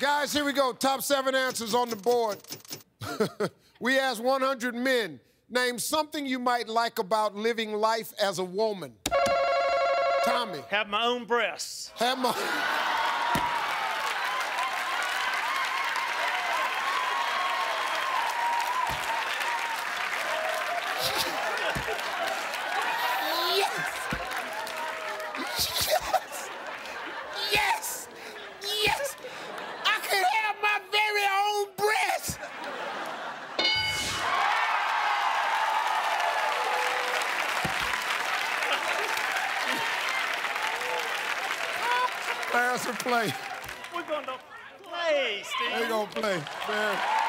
Guys, here we go. Top 7 answers on the board. We asked 100 men, name something you might like about living life as a woman. Tommy. Have my own breasts. Have my... Yes! I could have my very own breasts! Players are playing. We're going to play, Steve. They're going to play, man.